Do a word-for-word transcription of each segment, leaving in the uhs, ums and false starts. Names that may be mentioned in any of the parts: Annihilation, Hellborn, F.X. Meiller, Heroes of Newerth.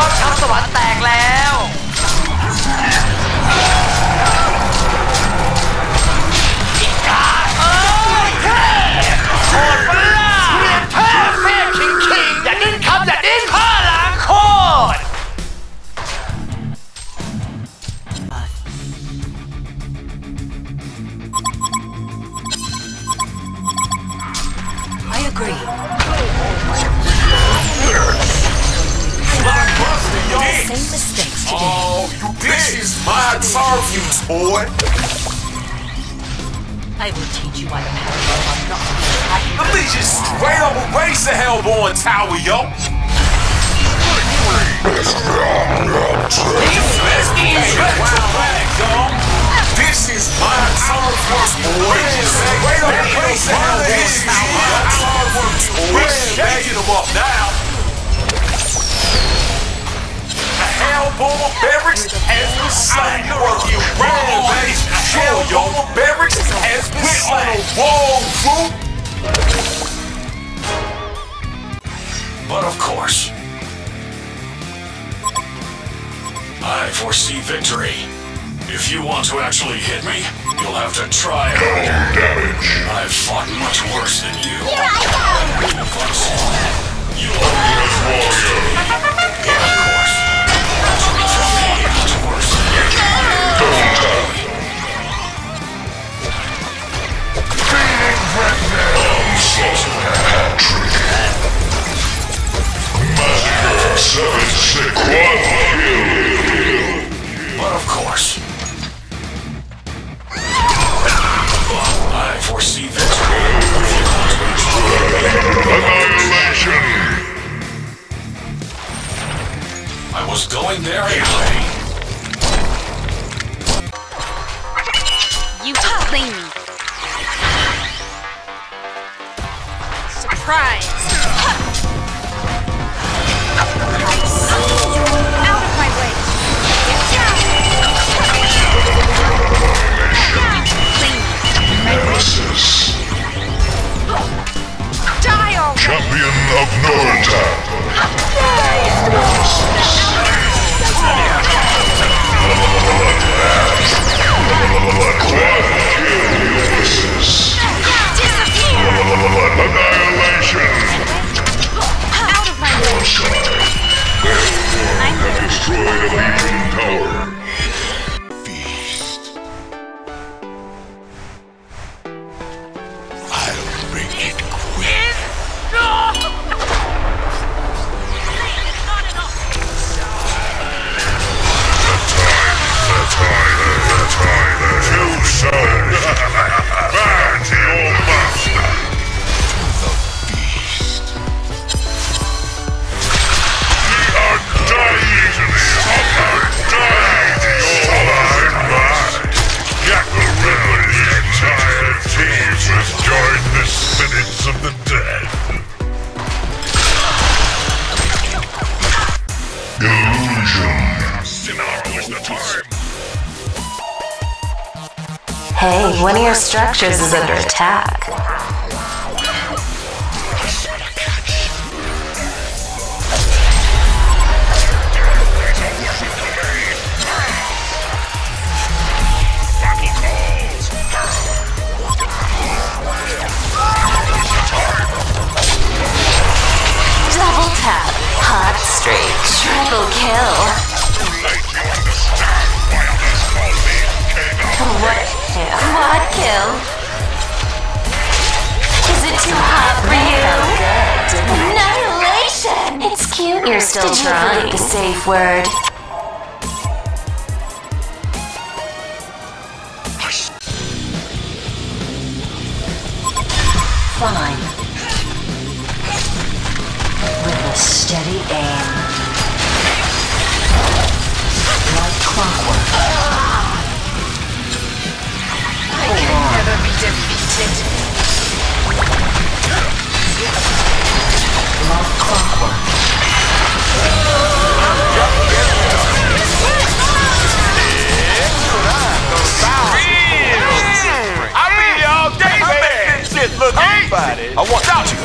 ป้อมทัพสวรรค์แตกแล้วอีกการเอ้ยเท่โหดมากเรียนเท่เท่ขิงขิงอย่าดิ้นคำอย่าดิ้นผ้าหลังโคตรOh, you this is my excuse, boy. I will teach you why the Hellborn are not. The bitch is straight up erase the Hellborn Tower, yo. This is my excuse, boy. Straight up erase the Hellborn Tower. We're shaking them up now. Hellborn barracks as we slay. You roll, baby. Hellborn barracks as we slay. We're on a wall, fool. But of course, I foresee victory. If you want to actually hit me, you'll have to try harder. No damage. I've fought much worse than you. Here I come. You are a warrior. But of course, I foresee victory. Annihilation. I was going there anyway. You can't blame me. Surprise! Out of my way! Get down! Nemesis! Die all! Champion of Newerth! Nemesis! Annihilation! Out of my way! Therefore, I have destroyed a Legion tower. Feast. I'll bring it quick. No! It's not enough. The time, the time, the time, too soon. Back to your master. Hey, one of your structures is under attack. Double tap, hot streak, triple kill. What? Quad kill. Is it too hot for you? Annihilation! It's cute. You're still Did trying. You forget the safe word? Fine. With a steady aim. Like clockwork. I can never be defeated. Love clockwork. I mean, y'all day, man. Shit, look, everybody. I want out you.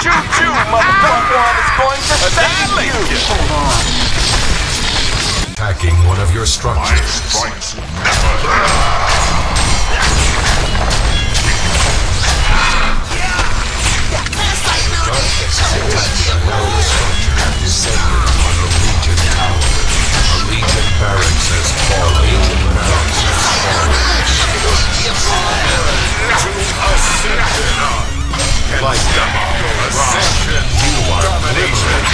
Choo choo, motherfucker. Is going to attacking one of your structures. My strikes never end. Darkness attacks a royal structure and descended on a Legion tower. A Legion barracks has fallen. A Legion barracks has fallen. Like them all goes wrong, you are liberated.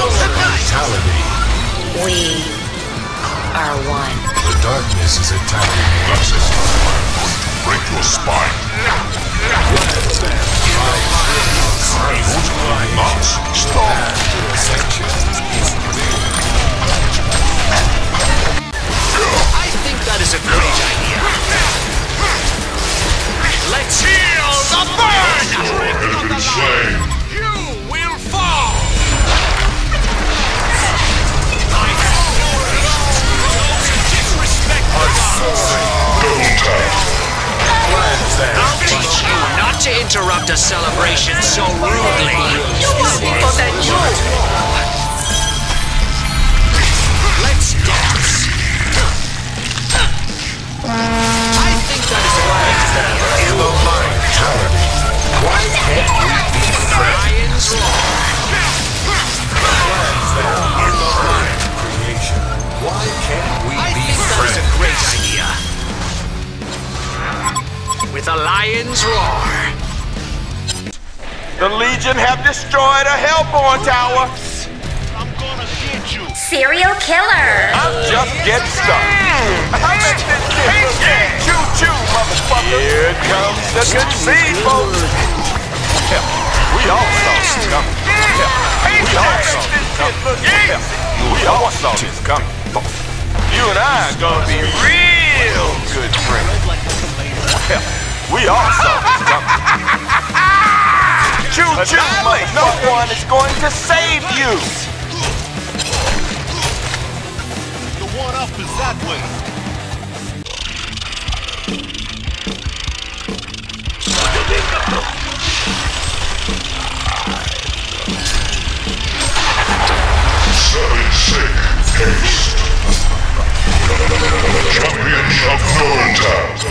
Mortality. We are one. The darkness is attacking us. Break your spine. Not stop. I think that is a great idea. Let's heal the burn. You will fall. I'll teach you not to interrupt a celebration so rudely. You are people than you. Let's dance. I think that is right. In the mortality. Why can't we be friends? In the mind creation. Why can't we be friends? That is a great idea. With a lion's roar. The Legion have destroyed a Hellborn tower. I'm gonna get you. Serial killer. I'm just getting stuck. I make this shit look choo-choo, motherfucker. Here comes the good seed, folks. Hell, we all saw this coming. Hell, we all saw this coming. Hell, we all saw this coming. You and I are gonna be real good friends. Hell, we all saw this coming. Choo choo, but no one is going to save you. The one up is that way. Seven six eight. Champion of Newerth.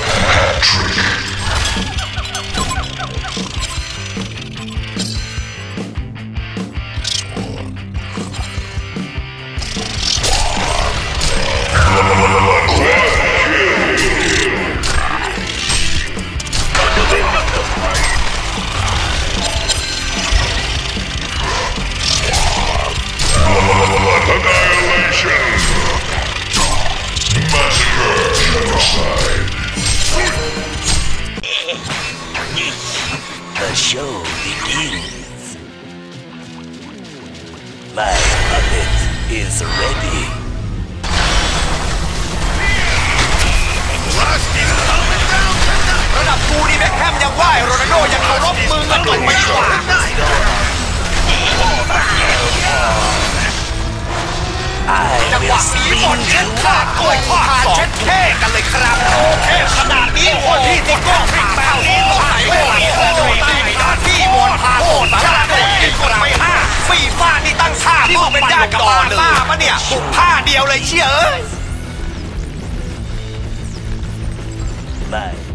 Bye.